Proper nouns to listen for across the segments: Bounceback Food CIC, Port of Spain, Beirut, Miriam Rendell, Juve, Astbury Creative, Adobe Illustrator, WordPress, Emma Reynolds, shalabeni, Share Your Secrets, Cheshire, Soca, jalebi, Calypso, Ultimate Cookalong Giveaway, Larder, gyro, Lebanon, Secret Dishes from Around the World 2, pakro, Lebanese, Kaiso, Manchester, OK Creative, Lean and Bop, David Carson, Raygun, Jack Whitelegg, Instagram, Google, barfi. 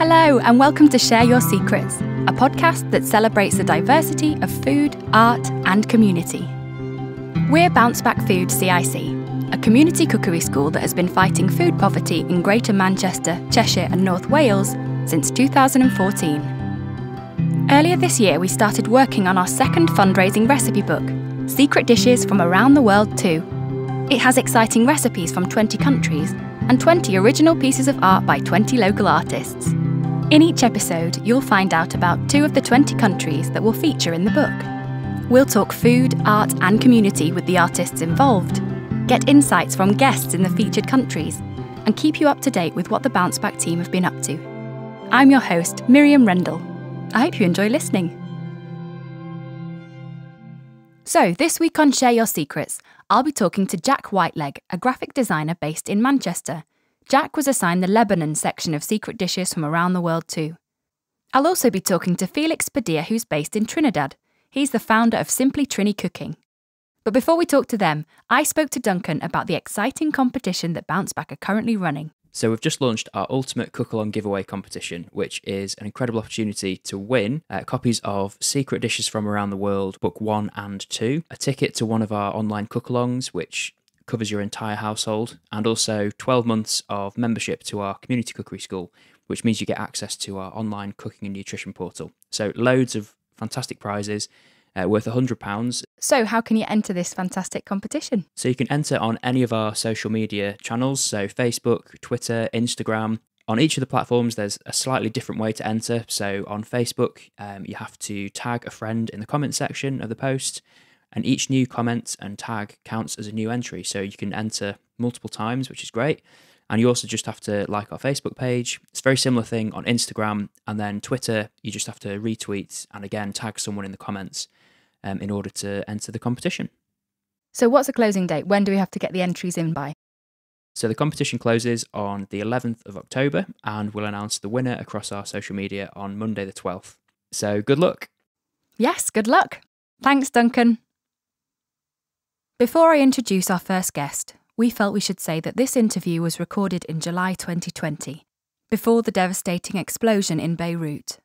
Hello and welcome to Share Your Secrets, a podcast that celebrates the diversity of food, art and community. We're Bounceback Food CIC, a community cookery school that has been fighting food poverty in Greater Manchester, Cheshire and North Wales since 2014. Earlier this year we started working on our second fundraising recipe book, Secret Dishes from Around the World 2. It has exciting recipes from 20 countries and 20 original pieces of art by 20 local artists. In each episode, you'll find out about two of the 20 countries that will feature in the book. We'll talk food, art and community with the artists involved, get insights from guests in the featured countries, and keep you up to date with what the Bounceback team have been up to. I'm your host, Miriam Rendell. I hope you enjoy listening. So, this week on Share Your Secrets, I'll be talking to Jack Whitelegg, a graphic designer based in Manchester. Jack was assigned the Lebanon section of Secret Dishes from Around the World 2. I'll also be talking to Felix Padilla, who's based in Trinidad. He's the founder of Simply Trini Cooking. But before we talk to them, I spoke to Duncan about the exciting competition that Bounceback are currently running. So we've just launched our Ultimate Cook-Along Giveaway competition, which is an incredible opportunity to win copies of Secret Dishes from Around the World, Book 1 and 2, a ticket to one of our online cook-alongs, which covers your entire household, and also 12 months of membership to our community cookery school, which means you get access to our online cooking and nutrition portal. So loads of fantastic prizes. Worth £100. So how can you enter this fantastic competition? So you can enter on any of our social media channels, so Facebook, Twitter, Instagram. On each of the platforms, there's a slightly different way to enter. So on Facebook, you have to tag a friend in the comment section of the post, and each new comment and tag counts as a new entry. So you can enter multiple times, which is great. And you also just have to like our Facebook page. It's a very similar thing on Instagram. And then Twitter, you just have to retweet and again, tag someone in the comments in order to enter the competition. So what's the closing date? When do we have to get the entries in by? So the competition closes on the 11th of October and we'll announce the winner across our social media on Monday the 12th. So good luck. Yes, good luck. Thanks, Duncan. Before I introduce our first guest, we felt we should say that this interview was recorded in July 2020, before the devastating explosion in Beirut.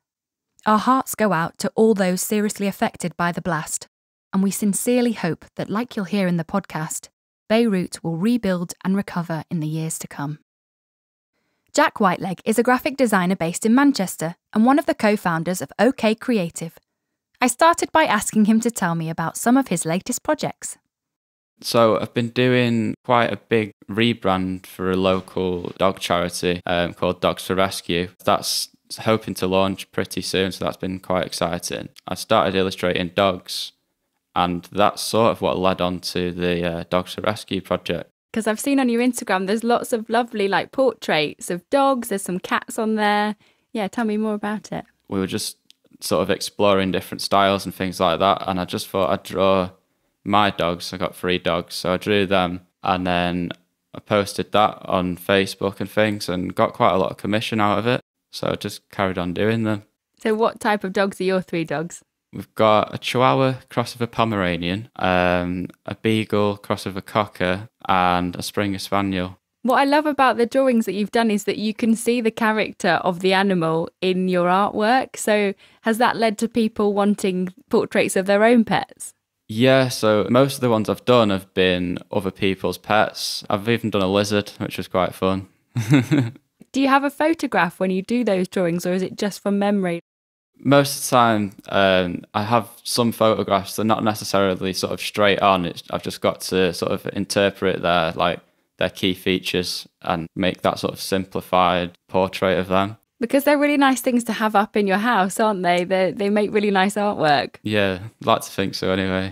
Our hearts go out to all those seriously affected by the blast, and we sincerely hope that, like you'll hear in the podcast, Beirut will rebuild and recover in the years to come. Jack Whitelegg is a graphic designer based in Manchester and one of the co-founders of OK Creative. I started by asking him to tell me about some of his latest projects. So I've been doing quite a big rebrand for a local dog charity called Dogs for Rescue. That's hoping to launch pretty soon, so that's been quite exciting. I started illustrating dogs, and that's sort of what led on to the Dogs for Rescue project. Because I've seen on your Instagram there's lots of lovely like portraits of dogs, there's some cats on there. Yeah, tell me more about it. We were just sort of exploring different styles and things like that, and I just thought I'd draw my dogs. I got 3 dogs, so I drew them and then I posted that on Facebook and things and got quite a lot of commission out of it, so I just carried on doing them. So what type of dogs are your 3 dogs? We've got a Chihuahua cross of a Pomeranian, a Beagle cross of a Cocker and a Springer Spaniel. What I love about the drawings that you've done is that you can see the character of the animal in your artwork, so has that led to people wanting portraits of their own pets? Yeah, so most of the ones I've done have been other people's pets. I've even done a lizard, which was quite fun. Do you have a photograph when you do those drawings, or is it just from memory? Most of the time, I have some photographs. They're not necessarily sort of straight on. I've just got to sort of interpret their key features and make that sort of simplified portrait of them. Because they're really nice things to have up in your house, aren't they? They make really nice artwork. Yeah, I'd like to think so anyway.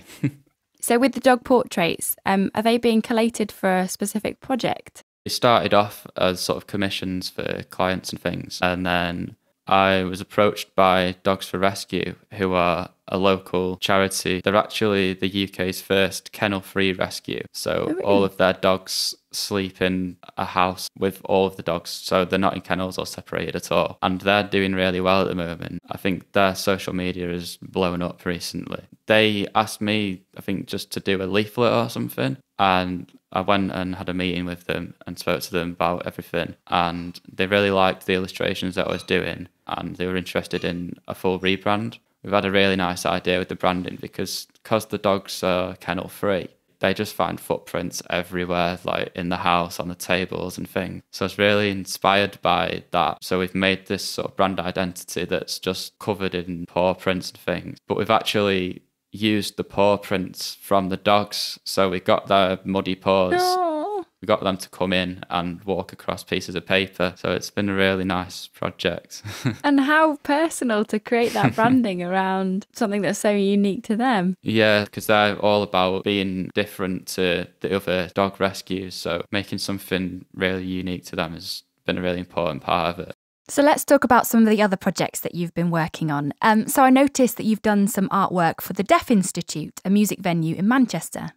So with the dog portraits, are they being collated for a specific project? It started off as sort of commissions for clients and things. And then I was approached by Dogs for Rescue, who are a local charity. They're actually the UK's first kennel-free rescue. So all of their dogs sleep in a house with all of the dogs. So they're not in kennels or separated at all. And they're doing really well at the moment. I think their social media has blown up recently. They asked me, I think, just to do a leaflet or something. And I went and had a meeting with them and spoke to them about everything. And they really liked the illustrations that I was doing. And they were interested in a full rebrand. We've had a really nice idea with the branding because the dogs are kennel free. They just find footprints everywhere, like in the house, on the tables and things. So I was really inspired by that. So we've made this sort of brand identity that's just covered in paw prints and things. But we've actually used the paw prints from the dogs. So we got their muddy paws. Aww. We got them to come in and walk across pieces of paper. So it's been a really nice project. And how personal to create that branding around something that's so unique to them. Yeah, because they're all about being different to the other dog rescues. So making something really unique to them has been a really important part of it. So let's talk about some of the other projects that you've been working on. So I noticed that you've done some artwork for the Deaf Institute, a music venue in Manchester.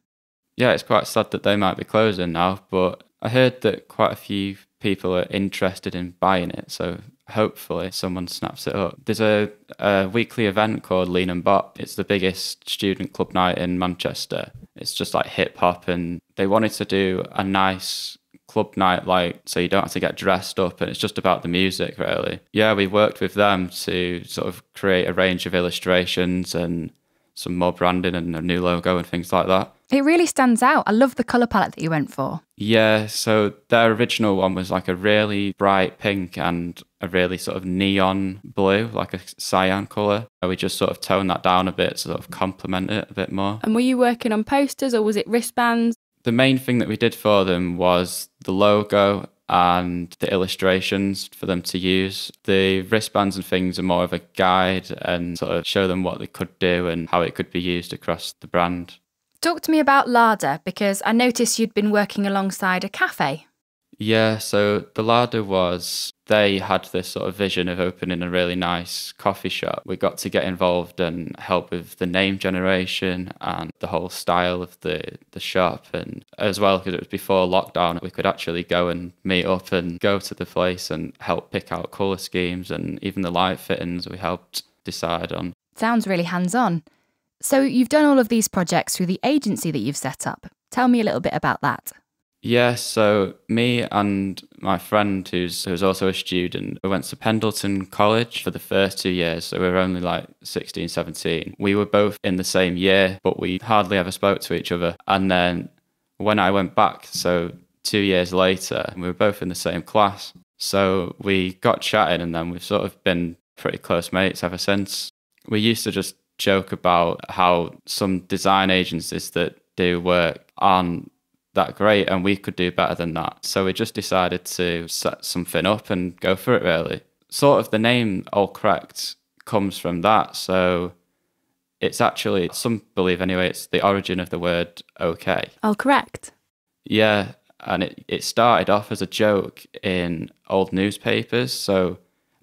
Yeah, it's quite sad that they might be closing now, but I heard that quite a few people are interested in buying it, so hopefully someone snaps it up. There's a weekly event called Lean and Bop. It's the biggest student club night in Manchester. It's just like hip-hop, and they wanted to do a nice club night, like, so you don't have to get dressed up, and it's just about the music, really. Yeah, we worked with them to sort of create a range of illustrations and some more branding and a new logo and things like that. It really stands out. I love the colour palette that you went for. Yeah, so their original one was like a really bright pink and a really sort of neon blue, like a cyan colour. We just sort of toned that down a bit, sort of complement it a bit more. And were you working on posters or was it wristbands? The main thing that we did for them was the logo and the illustrations for them to use. The wristbands and things are more of a guide and sort of show them what they could do and how it could be used across the brand. Talk to me about Larder, because I noticed you'd been working alongside a cafe. Yeah, so the Larder was, they had this sort of vision of opening a really nice coffee shop. We got to get involved and help with the name generation and the whole style of the shop. And as well, because it was before lockdown, we could actually go and meet up and go to the place and help pick out colour schemes, and even the light fittings we helped decide on. Sounds really hands-on. So you've done all of these projects through the agency that you've set up. Tell me a little bit about that. Yeah, so me and my friend who's also a student, we went to Pendleton College for the first 2 years, so we were only like 16, 17. We were both in the same year, but we hardly ever spoke to each other. And then when I went back, so 2 years later, we were both in the same class. So we got chatting, and then we've sort of been pretty close mates ever since. We used to just joke about how some design agencies that do work aren't that great and we could do better than that. So we just decided to set something up and go for it, really. Sort of the name All Correct comes from that. So it's actually, some believe anyway, it's the origin of the word OK. All correct. Yeah. And it started off as a joke in old newspapers. So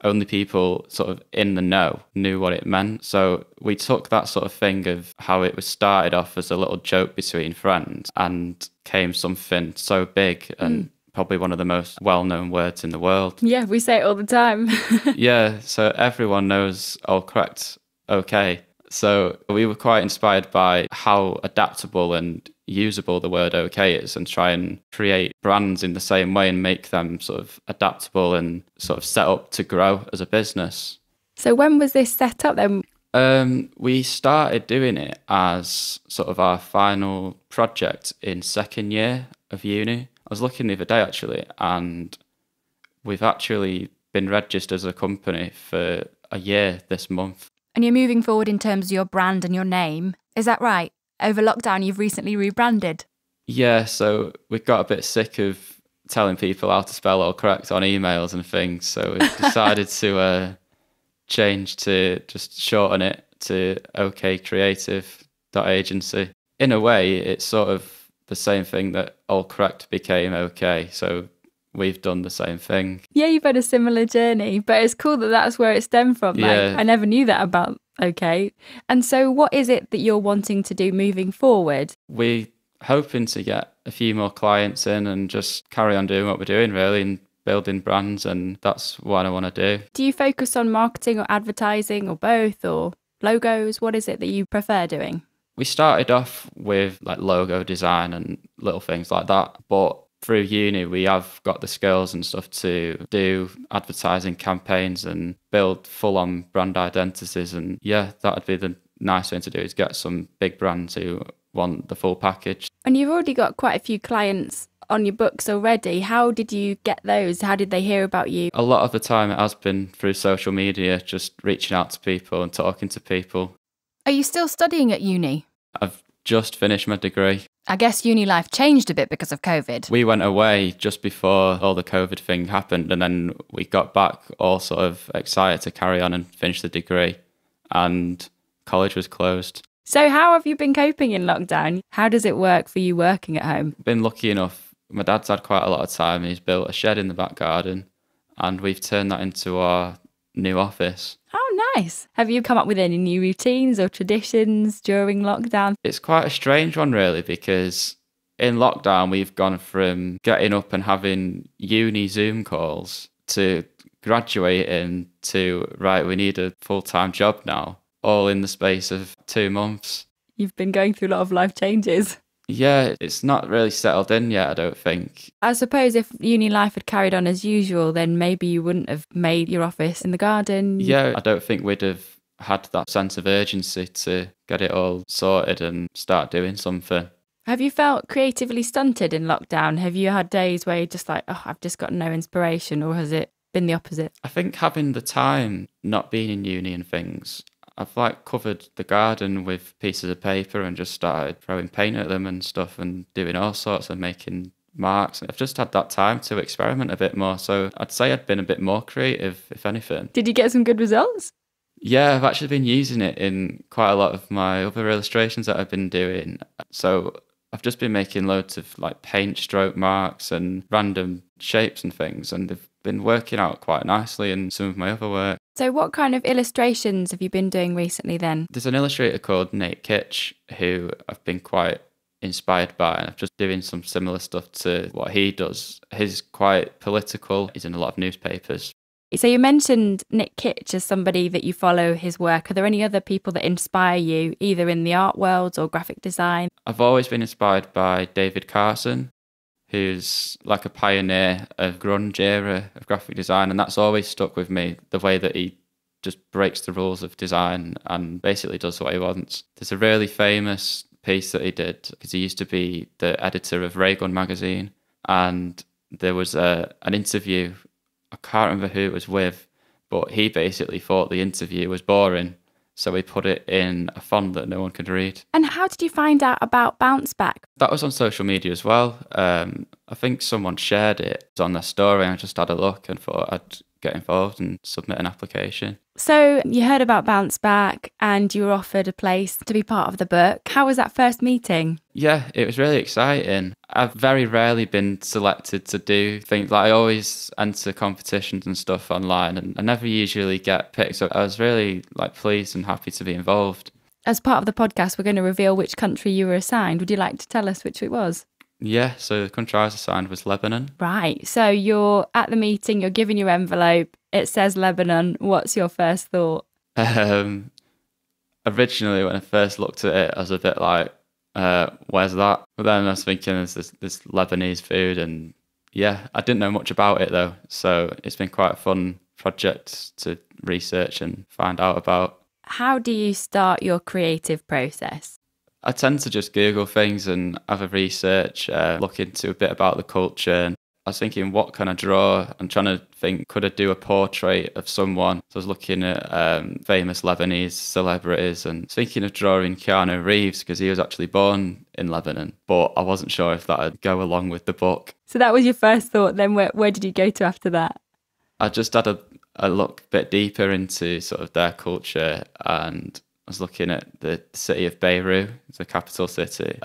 only people sort of in the know knew what it meant. So we took that sort of thing of how it was started off as a little joke between friends and came something so big and probably one of the most well-known words in the world. Yeah, we say it all the time. Yeah, so everyone knows All Correct, OK. So we were quite inspired by how adaptable and usable the word OK is, and try and create brands in the same way and make them sort of adaptable and sort of set up to grow as a business. So when was this set up then? We started doing it as sort of our final project in second year of uni. I was looking the other day actually, and we've actually been registered as a company for a year this month. And you're moving forward in terms of your brand and your name, is that right? Over lockdown, you've recently rebranded. Yeah, so we got a bit sick of telling people how to spell All Correct on emails and things. So we decided to change to just shorten it to OK Creative .agency. In a way, it's sort of the same thing that All Correct became OK. So we've done the same thing. Yeah, you've had a similar journey, but it's cool that that's where it stemmed from. Yeah. Like, I never knew that about Okay. And so what is it that you're wanting to do moving forward? We're hoping to get a few more clients in and just carry on doing what we're doing, really, and building brands, and that's what I want to do. Do you focus on marketing or advertising or both, or logos? What is it that you prefer doing? We started off with like logo design and little things like that, but through uni we have got the skills and stuff to do advertising campaigns and build full-on brand identities, and yeah, that would be the nice thing to do, is get some big brands who want the full package. And you've already got quite a few clients on your books already. How did you get those? How did they hear about you? A lot of the time it has been through social media, just reaching out to people and talking to people. Are you still studying at uni? I've just finished my degree. I guess uni life changed a bit because of COVID. We went away just before all the COVID thing happened, and then we got back all sort of excited to carry on and finish the degree, and college was closed. So how have you been coping in lockdown? How does it work for you working at home? Been lucky enough. My dad's had quite a lot of time. He's built a shed in the back garden, and we've turned that into our new office. Oh, nice. Have you come up with any new routines or traditions during lockdown? It's quite a strange one, really, because in lockdown, we've gone from getting up and having uni Zoom calls to graduating to, right, we need a full-time job now, all in the space of 2 months. You've been going through a lot of life changes. Yeah, it's not really settled in yet, I don't think. I suppose if uni life had carried on as usual, then maybe you wouldn't have made your office in the garden. Yeah, I don't think we'd have had that sense of urgency to get it all sorted and start doing something. Have you felt creatively stunted in lockdown? Have you had days where you're just like, oh, I've just got no inspiration, or has it been the opposite? I think having the time not being in uni and things, I've like covered the garden with pieces of paper and just started throwing paint at them and stuff and doing all sorts and making marks. I've just had that time to experiment a bit more, so I'd say I'd been a bit more creative, if anything. Did you get some good results? Yeah, I've actually been using it in quite a lot of my other illustrations that I've been doing. So I've just been making loads of like paint stroke marks and random shapes and things, and they've been working out quite nicely in some of my other work. So what kind of illustrations have you been doing recently then? There's an illustrator called Nate Kitch who I've been quite inspired by, and I'm just doing some similar stuff to what he does. He's quite political. He's in a lot of newspapers. So you mentioned Nick Kitch as somebody that you follow his work. Are there any other people that inspire you, either in the art world or graphic design? I've always been inspired by David Carson, who's like a pioneer of grunge era of graphic design, and that's always stuck with me, the way that he just breaks the rules of design and basically does what he wants. There's a really famous piece that he did because he used to be the editor of Raygun magazine, and there was an interview, I can't remember who it was with, but he basically thought the interview was boring, so he put it in a font that no one could read. And how did you find out about Bounceback? That was on social media as well. I think someone shared it on their story, and I just had a look and thought I'd get involved and submit an application. So you heard about Bounceback and you were offered a place to be part of the book. How was that first meeting? Yeah, it was really exciting. I've very rarely been selected to do things. Like, I always enter competitions and stuff online, and I never usually get picked. So I was really like pleased and happy to be involved. As part of the podcast, we're going to reveal which country you were assigned. Would you like to tell us which it was? Yeah, so the country I was assigned was Lebanon. Right, so you're at the meeting, you're given your envelope, it says Lebanon. What's your first thought? Originally, when I first looked at it, I was a bit like, where's that? But then I was thinking, there's this Lebanese food, and yeah, I didn't know much about it though, so it's been quite a fun project to research and find out about. How do you start your creative process? I tend to just Google things and have a research, look into a bit about the culture. And I was thinking, what can I draw? I'm trying to think, could I do a portrait of someone? So I was looking at famous Lebanese celebrities and thinking of drawing Keanu Reeves because he was actually born in Lebanon, but I wasn't sure if that would go along with the book. So that was your first thought. Then where did you go to after that? I just had a look a bit deeper into sort of their culture, and I was looking at the city of Beirut, the capital city.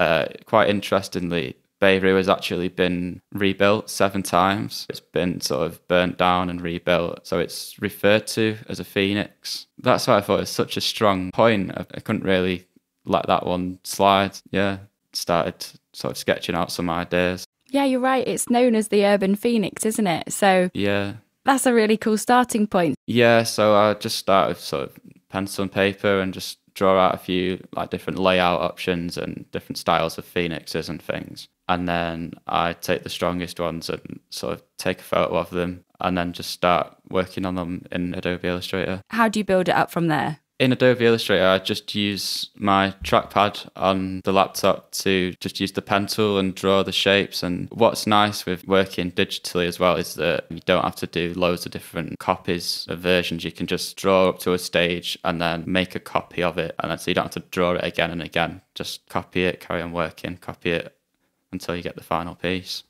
Quite interestingly, Beirut has actually been rebuilt 7 times. It's been sort of burnt down and rebuilt. So it's referred to as a phoenix. That's why I thought it was such a strong point. I couldn't really let that one slide. Yeah, started sort of sketching out some ideas. Yeah, you're right. It's known as the urban phoenix, isn't it? So yeah, that's a really cool starting point. Yeah, so I just started sort of pencil and paper and just draw out a few like different layout options and different styles of phoenixes and things. And then I take the strongest ones and sort of take a photo of them and then just start working on them in Adobe Illustrator. How do you build it up from there? In Adobe Illustrator, I just use my trackpad on the laptop to just use the pen tool and draw the shapes. And what's nice with working digitally as well is that you don't have to do loads of different copies of versions. You can just draw up to a stage and then make a copy of it. And then so you don't have to draw it again and again. Just copy it, carry on working, copy it until you get the final piece.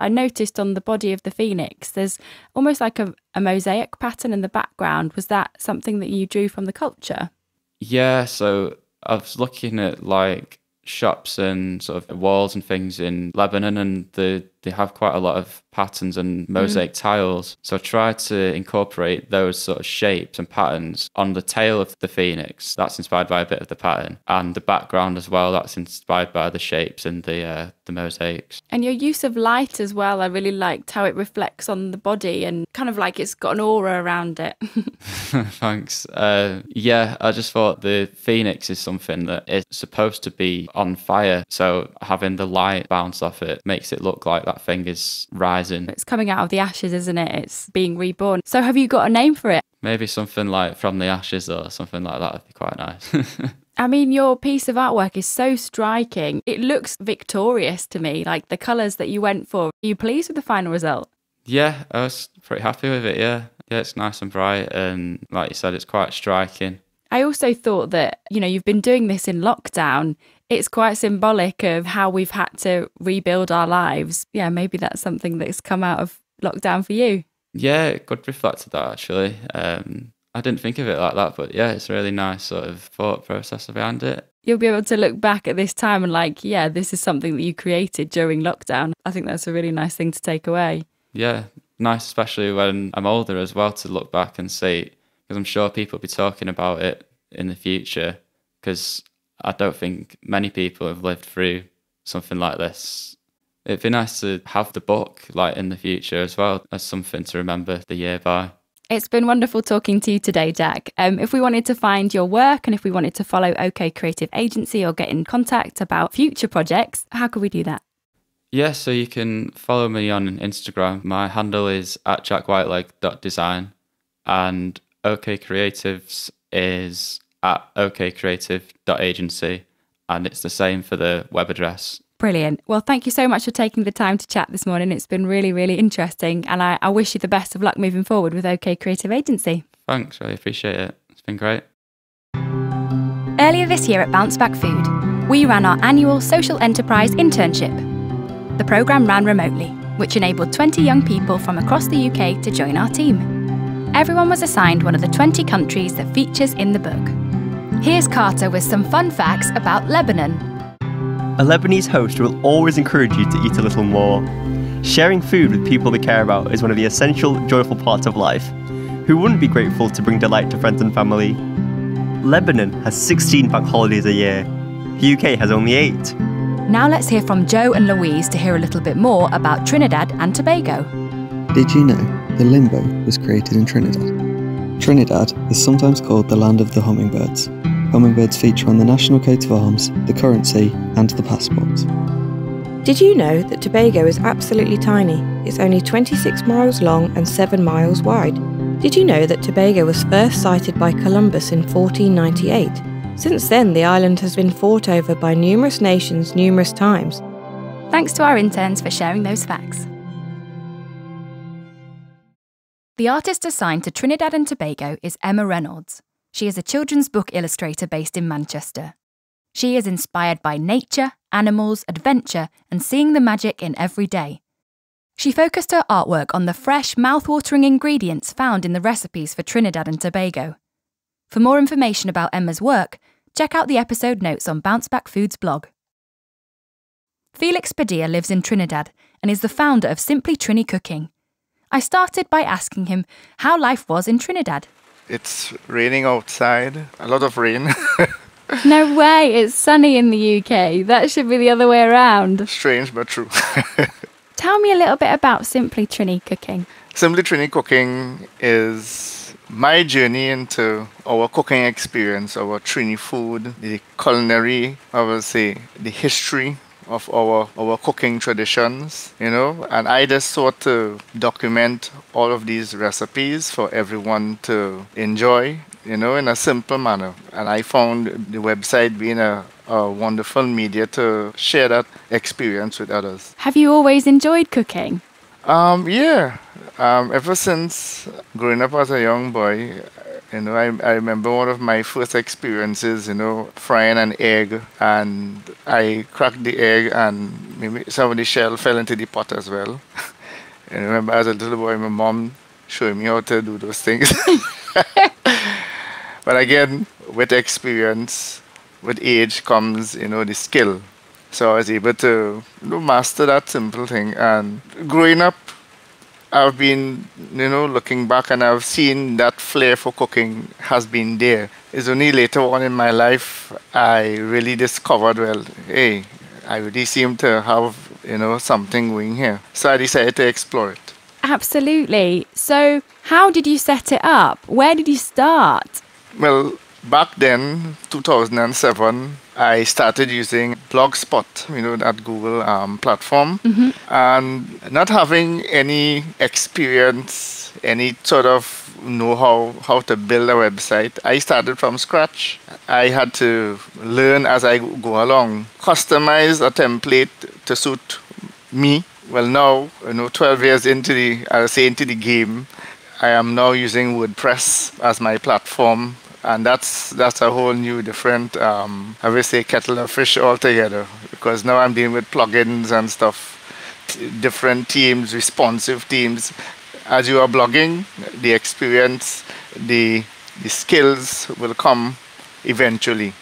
I noticed on the body of the phoenix, there's almost like a mosaic pattern in the background. Was that something that you drew from the culture? Yeah, so I was looking at like shops and sort of walls and things in Lebanon, and they have quite a lot of patterns and mosaic tiles. So I tried to incorporate those sort of shapes and patterns on the tail of the phoenix. That's inspired by a bit of the pattern, and the background as well. That's inspired by the shapes and the mosaics. And your use of light as well. I really liked how it reflects on the body and kind of like it's got an aura around it. Thanks. Yeah, I just thought the phoenix is something that is supposed to be on fire. So having the light bounce off it makes it look like that thing is rising. It's coming out of the ashes, isn't it? It's being reborn. So have you got a name for it? Maybe something like From the Ashes or something like that would be quite nice. I mean, your piece of artwork is so striking. It looks victorious to me, like the colours that you went for. Are you pleased with the final result? Yeah, I was pretty happy with it, yeah. Yeah, it's nice and bright and like you said, it's quite striking. I also thought that, you know, you've been doing this in lockdown. It's quite symbolic of how we've had to rebuild our lives. Yeah, maybe that's something that's come out of lockdown for you. Yeah, it could reflect that actually. I didn't think of it like that, but yeah, it's a really nice sort of thought process behind it. You'll be able to look back at this time and like, yeah, this is something that you created during lockdown. I think that's a really nice thing to take away. Yeah, nice, especially when I'm older as well, to look back and see, because I'm sure people will be talking about it in the future, because I don't think many people have lived through something like this. It'd be nice to have the book like in the future as well as something to remember the year by. It's been wonderful talking to you today, Jack. If we wanted to find your work and if we wanted to follow OK Creative Agency or get in contact about future projects, how could we do that? Yeah, so you can follow me on Instagram. My handle is @jackwhitelegg.design and OK Creatives is @okcreative.agency, and it's the same for the web address. Brilliant. Well, thank you so much for taking the time to chat this morning. It's been really, really interesting, and I wish you the best of luck moving forward with OK Creative Agency. Thanks, really appreciate it. It's been great. Earlier this year at Bounceback Food, we ran our annual social enterprise internship. The programme ran remotely, which enabled 20 young people from across the UK to join our team. Everyone was assigned one of the 20 countries that features in the book. Here's Carter with some fun facts about Lebanon. A Lebanese host will always encourage you to eat a little more. Sharing food with people they care about is one of the essential, joyful parts of life. Who wouldn't be grateful to bring delight to friends and family? Lebanon has 16 bank holidays a year. The UK has only 8. Now let's hear from Joe and Louise to hear a little bit more about Trinidad and Tobago. Did you know the limbo was created in Trinidad? Trinidad is sometimes called the land of the hummingbirds. Hummingbirds feature on the national coat of arms, the currency and the passport. Did you know that Tobago is absolutely tiny? It's only 26 miles long and 7 miles wide. Did you know that Tobago was first sighted by Columbus in 1498? Since then, the island has been fought over by numerous nations numerous times. Thanks to our interns for sharing those facts. The artist assigned to Trinidad and Tobago is Emma Reynolds. She is a children's book illustrator based in Manchester. She is inspired by nature, animals, adventure, and seeing the magic in every day. She focused her artwork on the fresh, mouth-watering ingredients found in the recipes for Trinidad and Tobago. For more information about Emma's work, check out the episode notes on Bounceback Food's blog. Felix Padilla lives in Trinidad and is the founder of Simply Trini Cooking. I started by asking him how life was in Trinidad. It's raining outside, a lot of rain. No way, it's sunny in the UK. That should be the other way around. Strange, but true. Tell me a little bit about Simply Trini Cooking. Simply Trini Cooking is my journey into our cooking experience, our Trini food, the culinary, I would say, the history of our cooking traditions, you know, and I just sought to document all of these recipes for everyone to enjoy, you know, in a simple manner. And I found the website being a wonderful media to share that experience with others. Have you always enjoyed cooking? Yeah, ever since growing up as a young boy, you know, I remember one of my first experiences, you know, frying an egg, and I cracked the egg and maybe some of the shell fell into the pot as well. And I remember as a little boy, my mom showed me how to do those things. But again, with experience, with age comes, you know, the skill. So I was able to, you know, master that simple thing. And growing up, I've been, you know, looking back and I've seen that flair for cooking has been there. It's only later on in my life I really discovered, well, hey, I really seem to have, you know, something going here. So I decided to explore it. Absolutely. So how did you set it up? Where did you start? Well, back then, 2007, I started using Blogspot, you know, that Google platform. Mm-hmm. And not having any experience, any sort of know-how, how to build a website, I started from scratch. I had to learn as I go along, customize a template to suit me. Well, now, you know, 12 years into the game, I am now using WordPress as my platform. And that's a whole new, different, I would say, kettle of fish altogether. Because now I'm dealing with plugins and stuff, different teams, responsive teams. As you are blogging, the experience, the skills will come eventually.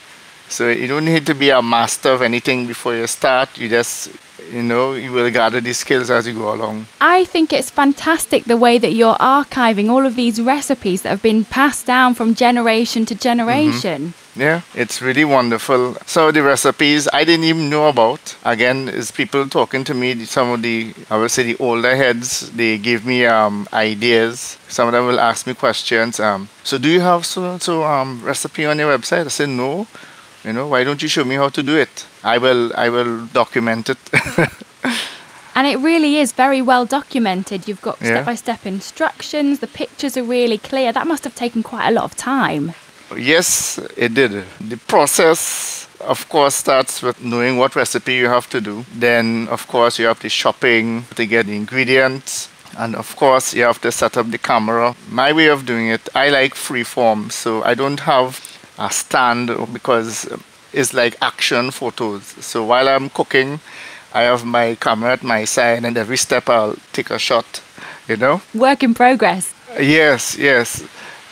So you don't need to be a master of anything before you start. You just, you know, you will gather these skills as you go along. I think it's fantastic the way that you're archiving all of these recipes that have been passed down from generation to generation. Mm-hmm. Yeah, it's really wonderful. So the recipes I didn't even know about. Again, it's people talking to me, some of the, I would say, the older heads, they give me ideas. Some of them will ask me questions. So do you have so recipe on your website? I said, no. You know, why don't you show me how to do it? I will document it. And it really is very well documented. You've got step-by-step instructions. The pictures are really clear. That must have taken quite a lot of time. Yes, it did. The process, of course, starts with knowing what recipe you have to do. Then, of course, you have the shopping to get the ingredients. And of course, you have to set up the camera. My way of doing it, I like free form, so I don't have a stand because it's like action photos. So while I'm cooking, I have my camera at my side and every step I'll take a shot, you know? Work in progress. Yes, yes.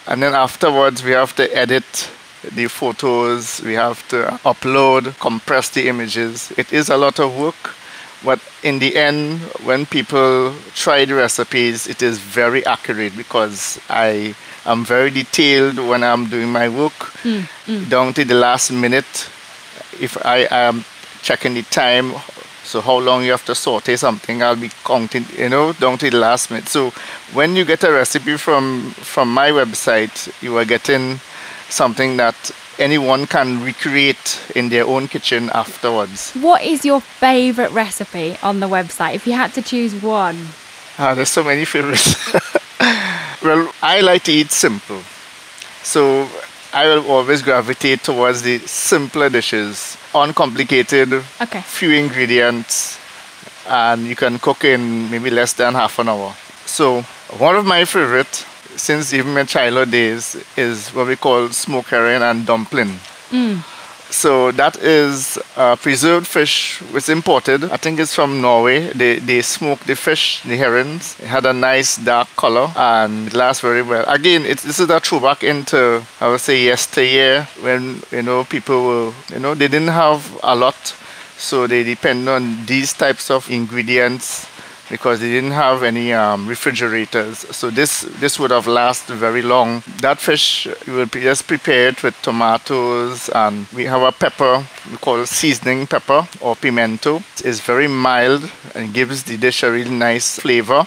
And then afterwards we have to edit the photos, we have to upload, compress the images. It is a lot of work, but in the end, when people try the recipes, it is very accurate because I'm very detailed when I'm doing my work. Down to the last minute, if I am checking the time, so how long you have to saute something, I'll be counting, you know, down to the last minute. So when you get a recipe from my website, you are getting something that anyone can recreate in their own kitchen afterwards. What is your favorite recipe on the website, if you had to choose one? There's so many favorites. Well, I like to eat simple, so I will always gravitate towards the simpler dishes, uncomplicated, few ingredients, and you can cook in maybe less than half an hour. So one of my favorite, since even my childhood days, is what we call smoked herring and dumpling. So that is preserved fish, which is imported. I think it's from Norway. They smoked the fish, the herrings. It had a nice dark color and it lasts very well. Again, this is a throwback into, I would say, yesteryear when, you know, people were, you know, they didn't have a lot. so they depend on these types of ingredients because they didn't have any refrigerators. So this would have lasted very long. That fish, you will just prepare it with tomatoes, and we have a pepper, we call it seasoning pepper or pimento. It's very mild and gives the dish a really nice flavor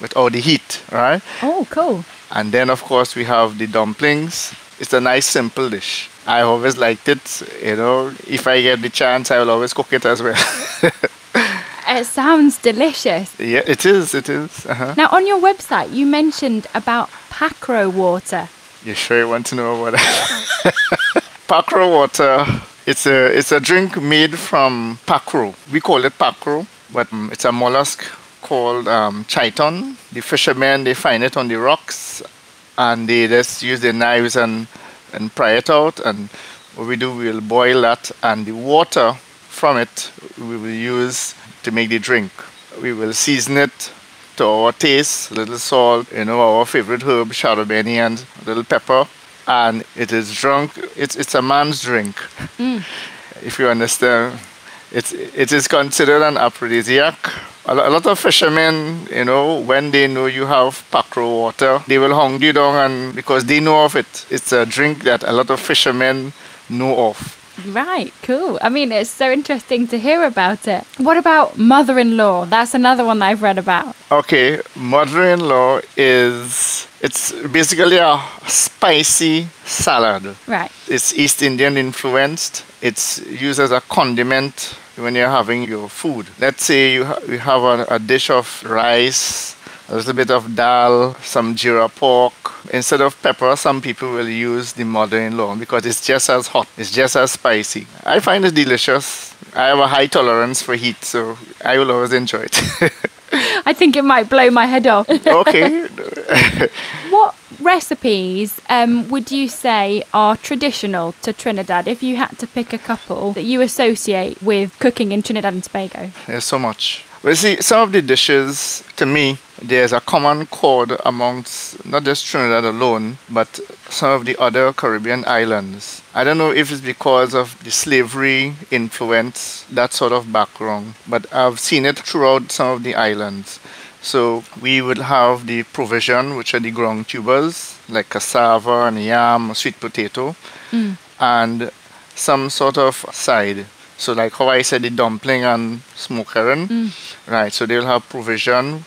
without the heat, right? Oh, cool. And then of course we have the dumplings. It's a nice simple dish. I always liked it, you know. If I get the chance, I will always cook it as well. It sounds delicious. Yeah, it is, it is. Now, on your website, you mentioned about pakro water. You sure you want to know about that? Pakro water, it's a drink made from pakro. We call it pakro, but it's a mollusk called chiton. The fishermen, they find it on the rocks, and they just use their knives and pry it out. And what we do, we'll boil that, and the water from it we will use to make the drink. We will season it to our taste, a little salt, you know, our favorite herb, shalabeni, and a little pepper, and it is drunk. It's a man's drink, if you understand. It is considered an aphrodisiac. A lot of fishermen, you know, when they know you have pakro water, they will hong you down, and because they know of it. It's a drink that a lot of fishermen know of. Right, cool. I mean, it's so interesting to hear about it. What about mother-in-law? That's another one that I've read about. Okay, mother-in-law it's basically a spicy salad. Right. It's East Indian influenced. It's used as a condiment when you're having your food. Let's say you have a dish of rice, a little bit of dal, some jeera pork. Instead of pepper, some people will use the mother-in-law because it's just as hot, it's just as spicy. I find it delicious. I have a high tolerance for heat, so I will always enjoy it. I think it might blow my head off. Okay. What recipes would you say are traditional to Trinidad, if you had to pick a couple that you associate with cooking in Trinidad and Tobago? There's so much. Well, see, some of the dishes, to me, there's a common chord amongst not just Trinidad alone, but some of the other Caribbean islands. I don't know if it's because of the slavery influence, that sort of background, but I've seen it throughout some of the islands. So we would have the provision, which are the ground tubers, like cassava and yam, sweet potato, and some sort of side. So like how I said, the dumpling and smoked herring, right? So they'll have provision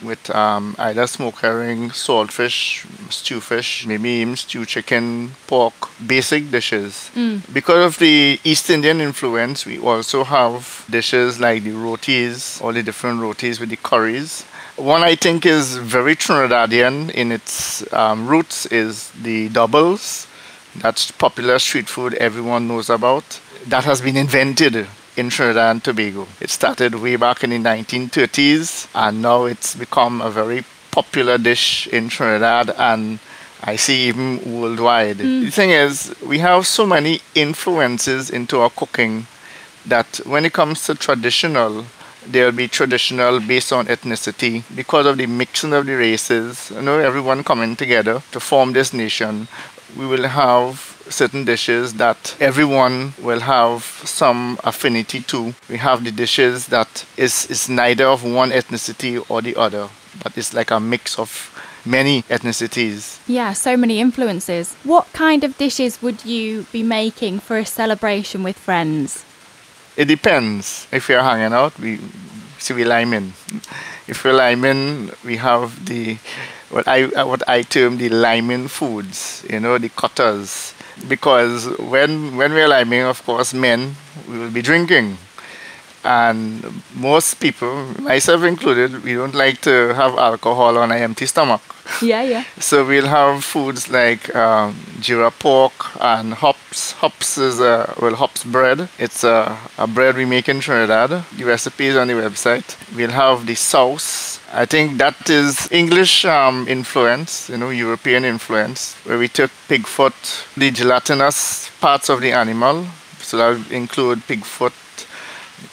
with either smoked herring, saltfish, stewfish, maybe even stew chicken, pork, basic dishes. Because of the East Indian influence, we also have dishes like the rotis, all the different rotis with the curries. One I think is very Trinidadian in its roots is the doubles. That's popular street food everyone knows about. That has been invented in Trinidad and Tobago. It started way back in the 1930s, and now it's become a very popular dish in Trinidad, and I see even worldwide. The thing is, we have so many influences into our cooking that when it comes to traditional, there'll be traditional based on ethnicity because of the mixing of the races, you know, everyone coming together to form this nation. We will have certain dishes that everyone will have some affinity to. We have the dishes that is neither of one ethnicity or the other, but it's like a mix of many ethnicities. Yeah, so many influences. What kind of dishes would you be making for a celebration with friends? It depends. If you're hanging out, we lime in. If we're lime in, we have the what I term the liming foods, you know, the cutters. Because when we're liming, of course, men, we will be drinking. And most people, myself included, we don't like to have alcohol on an empty stomach. Yeah, yeah. So we'll have foods like jeera pork and hops. Hops is hops bread. It's a bread we make in Trinidad. The recipe is on the website. We'll have the sauce. I think that is English influence, you know, European influence, where we took pig foot, the gelatinous parts of the animal. So that would include pig foot,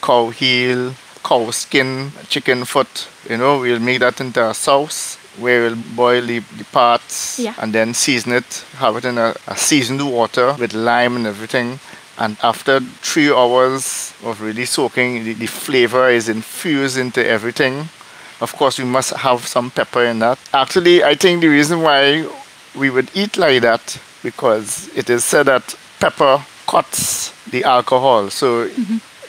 cow heel, cow skin, chicken foot. You know, we'll make that into a sauce where we'll boil the parts and then season it, have it in a seasoned water with lime and everything. And after 3 hours of really soaking, the flavor is infused into everything. Of course, we must have some pepper in that. Actually, I think the reason why we would eat like that, because it is said that pepper cuts the alcohol. So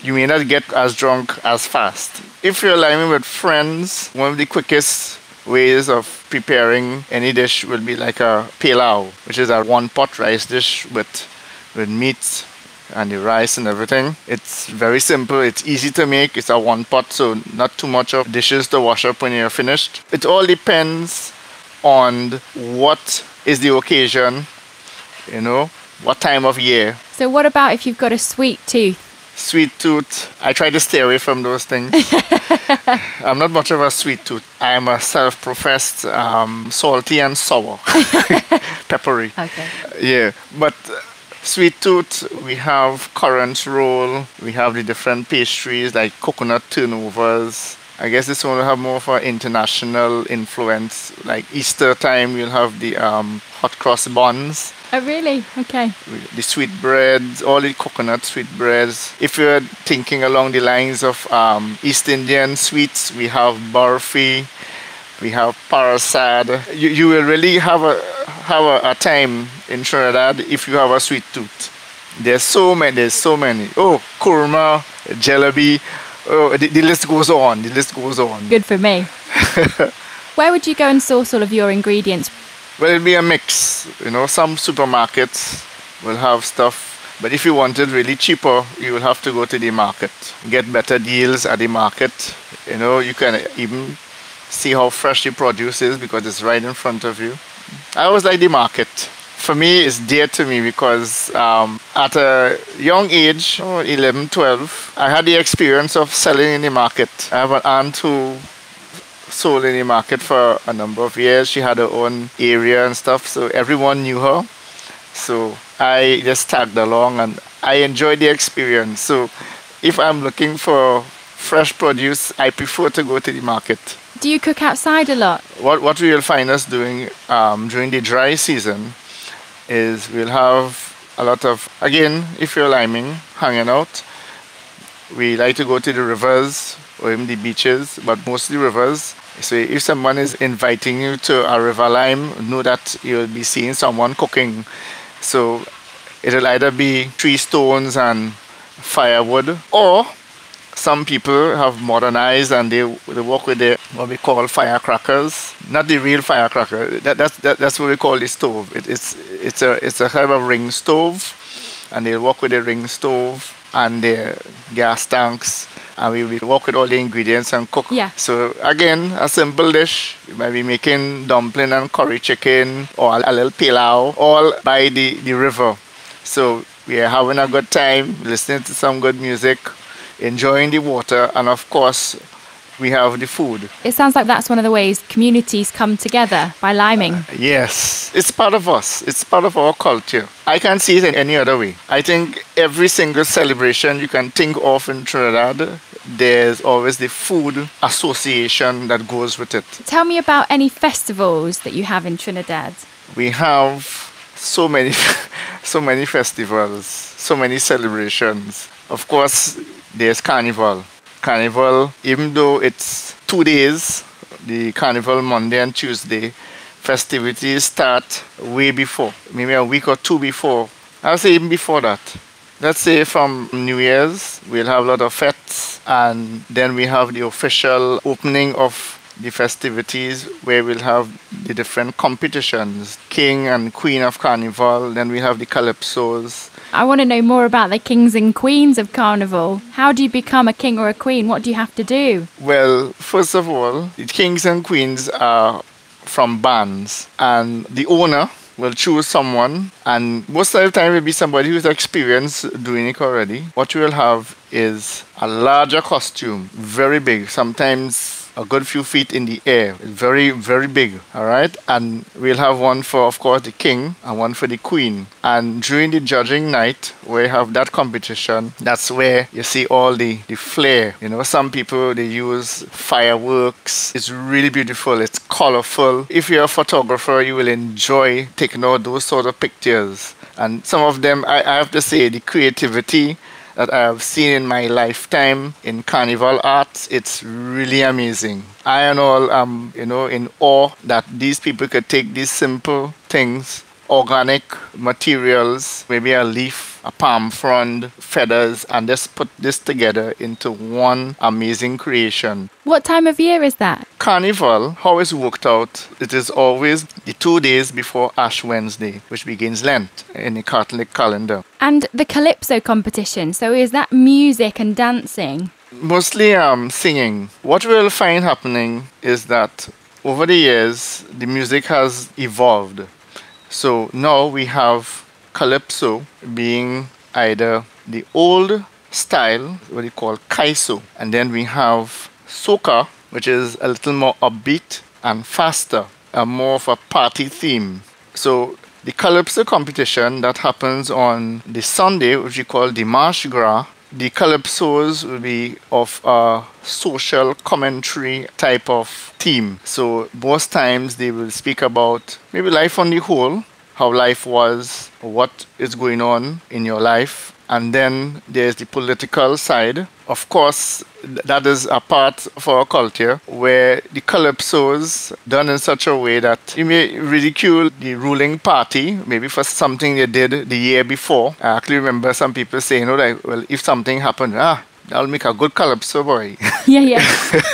you may not get as drunk as fast. If you're aligning with friends, one of the quickest ways of preparing any dish will be like a pilau, which is a one-pot rice dish with meat and the rice and everything. It's very simple, it's easy to make, it's a one-pot, so not too much of dishes to wash up when you're finished. It all depends on what is the occasion, you know, what time of year. So what about if you've got a sweet tooth? Sweet tooth, I try to stay away from those things. I'm not much of a sweet tooth. I'm a self-professed salty and sour, peppery. Okay. Yeah, but sweet tooth, we have currant roll, we have the different pastries like coconut turnovers. I guess this one will have more of an international influence. Like Easter time, you'll have the hot cross buns. Oh, really? Okay. The sweet breads, all the coconut sweet breads. If you're thinking along the lines of East Indian sweets, we have barfi, we have parasad. You will really have a time in Trinidad if you have a sweet tooth. There's so many. Oh, kurma, jalebi. Oh, the list goes on, Good for me. Where would you go and source all of your ingredients? Well, it'll be a mix. You know, some supermarkets will have stuff, but if you want it really cheaper, you will have to go to the market. Get better deals at the market. You know, you can even see how fresh the produce is because it's right in front of you. I always like the market. For me, it's dear to me because at a young age, 11, 12, I had the experience of selling in the market. I have an aunt who sold in the market for a number of years. She had her own area and stuff, so everyone knew her. So I just tagged along and I enjoyed the experience. So if I'm looking for fresh produce, I prefer to go to the market. Do you cook outside a lot? What we will find us doing during the dry season is we'll have a lot of, again, if you're liming, hanging out. We like to go to the rivers or even the beaches, but mostly rivers. So if someone is inviting you to a river lime, know that you'll be seeing someone cooking. So it'll either be tree stones and firewood, or some people have modernized and they work with their, what we call firecrackers. Not the real firecracker. That's what we call the stove. It's a kind of ring stove, and they work with a ring stove and their gas tanks, and we will work with all the ingredients and cook. Yeah. So again, a simple dish. You might be making dumpling and curry chicken or a little pilau, all by the river. So we are having a good time, listening to some good music, enjoying the water, and of course we have the food. It sounds like that's one of the ways communities come together, by liming. Yes, it's part of us. It's part of our culture. I can't see it in any other way. I think every single celebration you can think of in Trinidad, there's always the food association that goes with it. Tell me about any festivals that you have in Trinidad. We have so many festivals, so many celebrations. Of course, there's Carnival. Carnival, even though it's 2 days, the Carnival Monday and Tuesday, festivities start way before, maybe a week or two before. I'll say even before that. Let's say from New Year's, we'll have a lot of fetes, and then we have the official opening of the festivities where we'll have the different competitions, King and Queen of Carnival, then we have the Calypsos. I want to know more about the kings and queens of Carnival. How do you become a king or a queen? What do you have to do? Well, first of all, the kings and queens are from bands, and the owner will choose someone, and most of the time it will be somebody who's experienced doing it already. What you will have is a larger costume, very big, sometimes a good few feet in the air. Very, very big, all right? And we'll have one for, of course, the king and one for the queen. And during the judging night, we have that competition. That's where you see all the flair. You know, some people, they use fireworks. It's really beautiful. It's colorful. If you're a photographer, you will enjoy taking all those sort of pictures. And some of them, I have to say, the creativity that I have seen in my lifetime in carnival arts, it's really amazing. I and all you know, in awe that these people could take these simple things, organic materials, maybe a leaf, a palm frond, feathers, and just put this together into one amazing creation. What time of year is that? Carnival, how it's worked out, it is always the 2 days before Ash Wednesday, which begins Lent in the Catholic calendar. And the Calypso competition, so is that music and dancing? Mostly singing. What we'll find happening is that over the years, the music has evolved. So now we have Calypso being either the old style, what they call Kaiso, and then we have Soca, which is a little more upbeat and faster, more of a party theme. So the Calypso competition that happens on the Sunday, which we call the Mardi Gras, the Calypsos will be of a social commentary type of theme. So most times they will speak about maybe life on the whole, how life was, what is going on in your life. And then there's the political side. Of course, that is a part of our culture where the Calypsos done in such a way that you may ridicule the ruling party, maybe for something they did the year before. I actually remember some people saying, oh, like, well, if something happened, that'll make a good Calypso, boy. Yeah, yeah.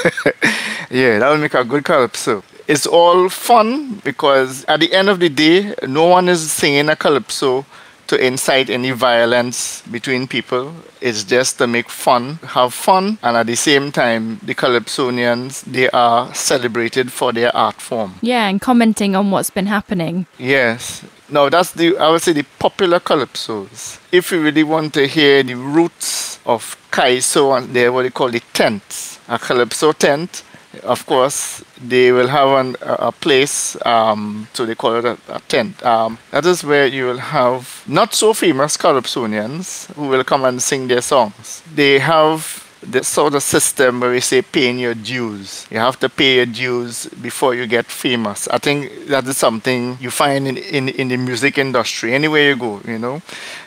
Yeah, that'll make a good Calypso. It's all fun because at the end of the day, no one is singing a Calypso to incite any violence between people. It's just to make fun, have fun, and at the same time, the Calypsonians, they are celebrated for their art form. Yeah, and commenting on what's been happening. Yes. Now, that's I would say, the popular Calypsos. If you really want to hear the roots of Kaiso, and they're what they call the tents, a Calypso tent. Of course, they will have a place, so they call it a tent. That is where you will have not so famous Calypsonians who will come and sing their songs. They have this sort of system where we say paying your dues. You have to pay your dues before you get famous. I think that is something you find in the music industry. Anywhere you go, you know,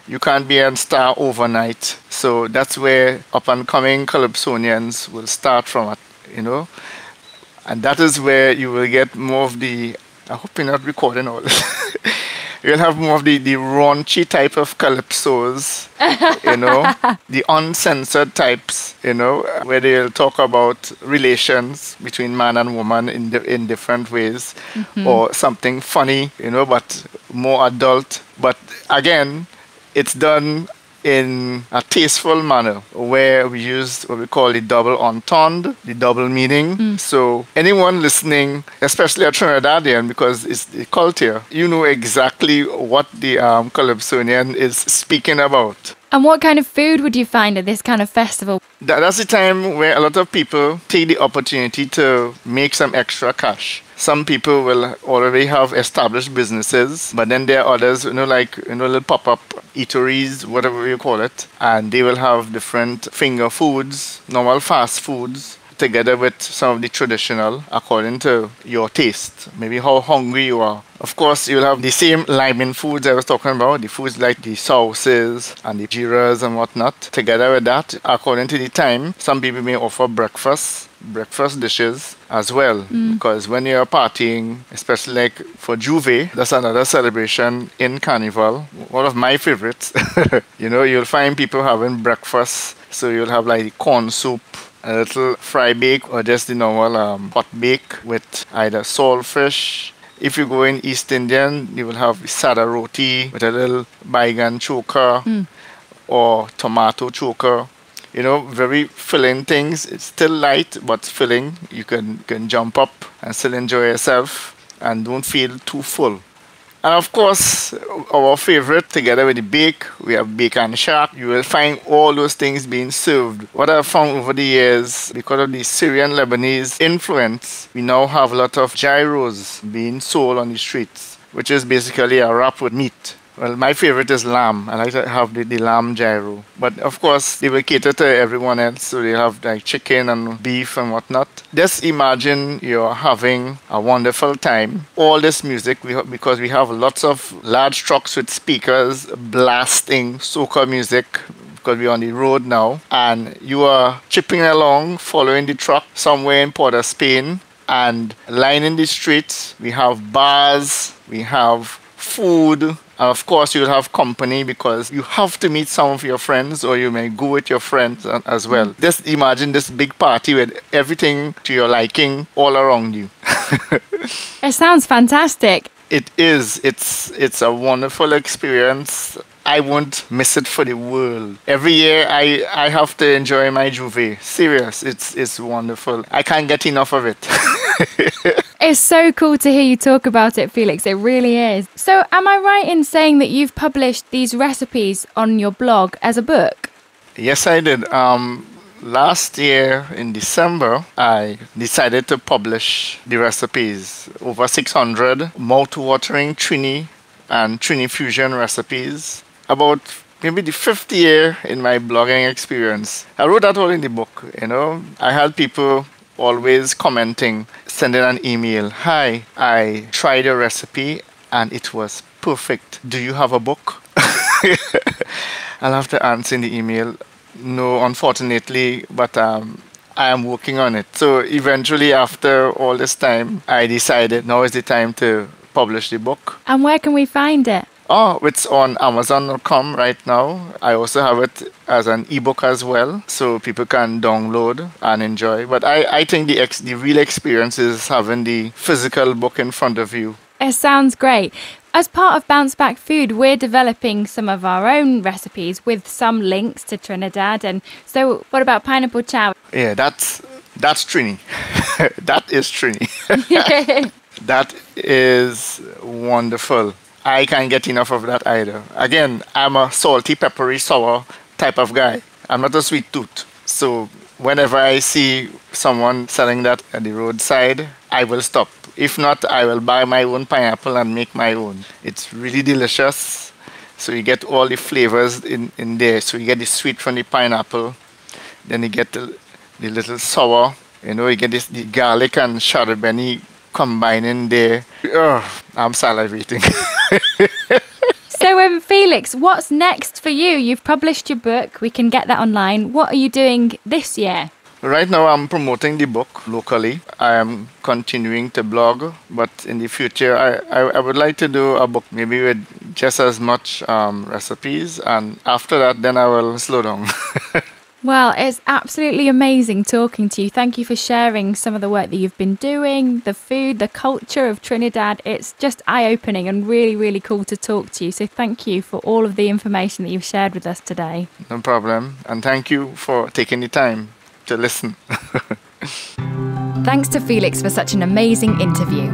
you can't be a star overnight. So that's where up-and-coming Calypsonians will start from a you know, and that is where you will get more of the, I hope you're not recording all this, you'll have more of the raunchy type of Calypsos, you know, the uncensored types, you know, where they'll talk about relations between man and woman in different ways, or something funny, you know, but more adult. But again, it's done in a tasteful manner where we use what we call the double entendre, the double meaning. So anyone listening, especially a Trinidadian, because it's the culture, you know exactly what the Calypsonian is speaking about. And what kind of food would you find at this kind of festival? That's the time where a lot of people take the opportunity to make some extra cash. Some people will already have established businesses, but then there are others, you know, like, you know, little pop-up eateries, whatever you call it, and they will have different finger foods, normal fast foods, together with some of the traditional, according to your taste, maybe how hungry you are. Of course, you'll have the same Libyan foods I was talking about, the foods like the sauces and the giras and whatnot. Together with that, according to the time, some people may offer breakfast dishes as well, because when you're partying, especially like for Juve, that's another celebration in Carnival, one of my favorites. You know, you'll find people having breakfast, so you'll have like corn soup, a little fry bake, or just the normal hot bake with either saltfish. If you go in East Indian, you will have sada roti with a little Raygun choker or tomato choker. You know, very filling things. It's still light, but filling. You can jump up and still enjoy yourself and don't feel too full. And of course, our favorite, together with the bake, we have Bake and Shack. You will find all those things being served. What I've found over the years, because of the Syrian-Lebanese influence, we now have a lot of gyros being sold on the streets, which is basically a wrap with meat. Well, my favorite is lamb. I like to have the lamb gyro. But of course, they will cater to everyone else. So they have like chicken and beef and whatnot. Just imagine you're having a wonderful time. All this music, because we have lots of large trucks with speakers blasting soca music, because we're on the road now. And you are chipping along, following the truck somewhere in Port of Spain and lining the streets. We have bars, we have food. And of course, you'll have company because you have to meet some of your friends, or you may go with your friends as well. Just imagine this big party with everything to your liking all around you. It sounds fantastic. It is. It's a wonderful experience. I won't miss it for the world. Every year, I have to enjoy my Juve. Serious, it's wonderful. I can't get enough of it. It's so cool to hear you talk about it, Felix. It really is. So am I right in saying that you've published these recipes on your blog as a book? Yes, I did. Last year in December, I decided to publish the recipes. Over 600 mouth-watering Trini and Trini fusion recipes. About maybe the 5th year in my blogging experience. I wrote that all in the book, you know. I had people always commenting, sending an email. Hi, I tried a recipe and it was perfect. Do you have a book? I'll have to answer in the email. No, unfortunately, but I am working on it. So eventually, after all this time, I decided now is the time to publish the book. And where can we find it? Oh, it's on Amazon.com right now. I also have it as an ebook as well, so people can download and enjoy. But I think the real experience is having the physical book in front of you. It sounds great. As part of Bounceback Food, we're developing some of our own recipes with some links to Trinidad. And so what about pineapple chow? Yeah, that's Trini. That is Trini. That is wonderful. I can't get enough of that either. Again, I'm a salty, peppery, sour type of guy. I'm not a sweet tooth. So whenever I see someone selling that at the roadside, I will stop. If not, I will buy my own pineapple and make my own. It's really delicious. So you get all the flavors in there. So you get the sweet from the pineapple. Then you get the little sour. You know, you get the garlic and shallot benny combining there. Oh, I'm salivating. So Felix, what's next for you? You've published your book. We can get that online. What are you doing this year? Right now, I'm promoting the book locally. I am continuing to blog, but in the future, I would like to do a book maybe with just as much recipes, and after that, then I will slow down. Well, it's absolutely amazing talking to you. Thank you for sharing some of the work that you've been doing, the food, the culture of Trinidad. It's just eye-opening and really, really cool to talk to you. So thank you for all of the information that you've shared with us today. No problem. And thank you for taking the time to listen. Thanks to Felix for such an amazing interview.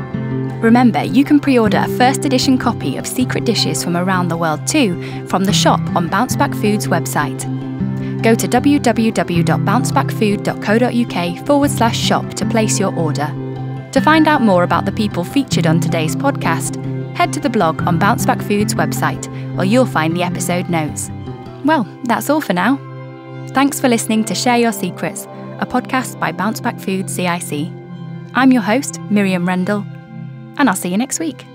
Remember, you can pre-order a first edition copy of Secret Dishes from Around the World 2 from the shop on Bounceback Food's website. Go to www.bouncebackfood.co.uk/shop to place your order. To find out more about the people featured on today's podcast, head to the blog on Bounceback Food's website, where you'll find the episode notes. Well, that's all for now. Thanks for listening to Share Your Secrets, a podcast by Bounceback Food CIC. I'm your host, Miriam Rendell, and I'll see you next week.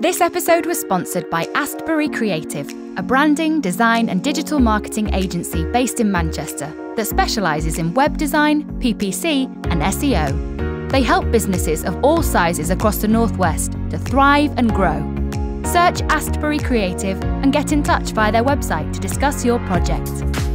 This episode was sponsored by Astbury Creative, a branding, design and digital marketing agency based in Manchester that specialises in web design, PPC and SEO. They help businesses of all sizes across the Northwest to thrive and grow. Search Astbury Creative and get in touch via their website to discuss your project.